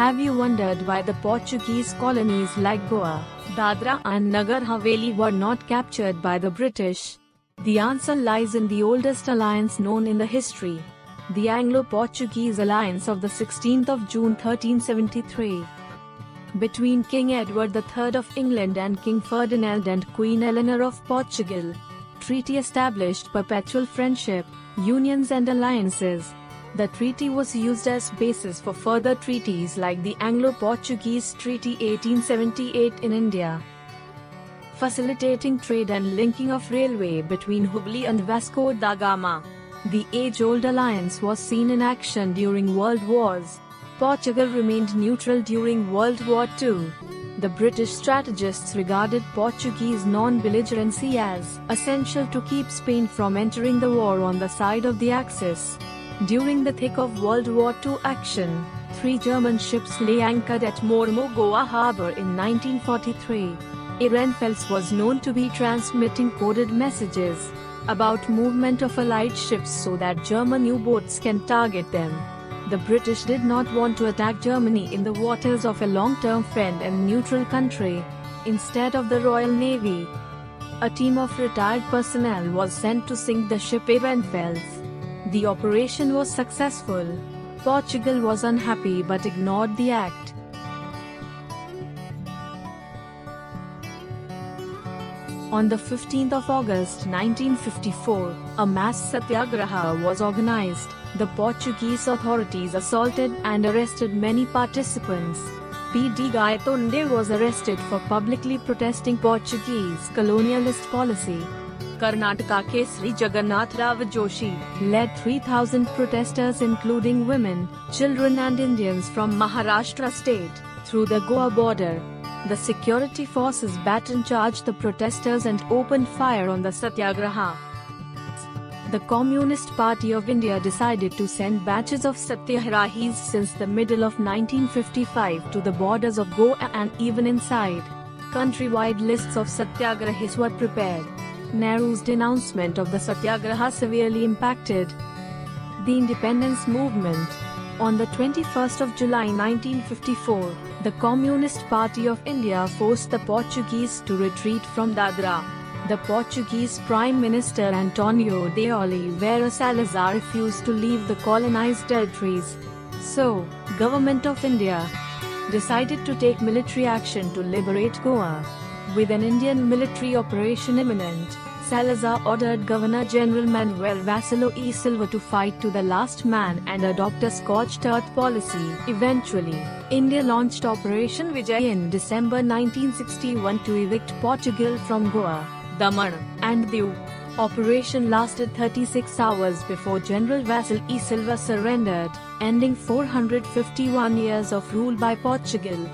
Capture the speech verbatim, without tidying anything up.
Have you wondered why the Portuguese colonies like Goa, Dadra and Nagar Haveli were not captured by the British? The answer lies in the oldest alliance known in the history, the Anglo-Portuguese Alliance of the sixteenth of June thirteen seventy-three. Between King Edward the third of England and King Ferdinand and Queen Eleanor of Portugal, the treaty established perpetual friendship, unions and alliances. The treaty was used as basis for further treaties like the Anglo-Portuguese Treaty eighteen seventy-eight in India, facilitating trade and linking of railway between Hubli and Vasco da Gama. The age-old alliance was seen in action during World Wars. Portugal remained neutral during World War Two. The British strategists regarded Portuguese non-belligerency as essential to keep Spain from entering the war on the side of the Axis. During the thick of World War Two action, three German ships lay anchored at Mormugao harbour in nineteen forty-three. Ehrenfels was known to be transmitting coded messages about movement of Allied ships so that German U-boats can target them. The British did not want to attack Germany in the waters of a long-term friend and neutral country. Instead of the Royal Navy, a team of retired personnel was sent to sink the ship Ehrenfels. The operation was successful. Portugal was unhappy but ignored the act. On the fifteenth of August nineteen fifty-four, a mass satyagraha was organized. The Portuguese authorities assaulted and arrested many participants. P D Gaitonde was arrested for publicly protesting Portuguese colonialist policy. Karnataka Kesri Jagannath Rao Joshi led three thousand protesters including women, children and Indians from Maharashtra state, through the Goa border. The security forces baton charged the protesters and opened fire on the satyagraha. The Communist Party of India decided to send batches of satyagrahis since the middle of nineteen fifty-five to the borders of Goa and even inside. Countrywide lists of satyagrahis were prepared. Nehru's denouncement of the satyagraha severely impacted the independence movement. On the twenty-first of July nineteen fifty-four, the Communist Party of India forced the Portuguese to retreat from Dadra. The Portuguese Prime Minister Antonio de Oliveira Salazar refused to leave the colonized territories. So, Government of India decided to take military action to liberate Goa. With an Indian military operation imminent, Salazar ordered Governor General Manuel Vassalo e Silva to fight to the last man and adopt a scorched earth policy. Eventually, India launched Operation Vijay in December nineteen sixty-one to evict Portugal from Goa, Daman, and Diu. Operation lasted thirty-six hours before General Vassalo e Silva surrendered, ending four hundred fifty-one years of rule by Portugal.